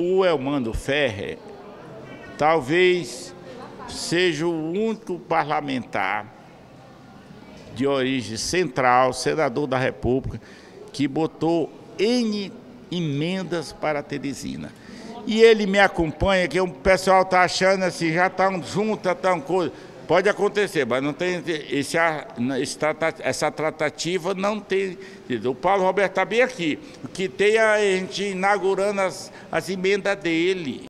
O Elmano Férrer talvez seja o único parlamentar de origem central, senador da República, que botou N emendas para a Teresina. E ele me acompanha, que o pessoal está achando assim, já estão juntos, estão coisa. Pode acontecer, mas não tem essa tratativa, não tem. O Paulo Roberto está bem aqui, que tem a gente inaugurando as emendas dele.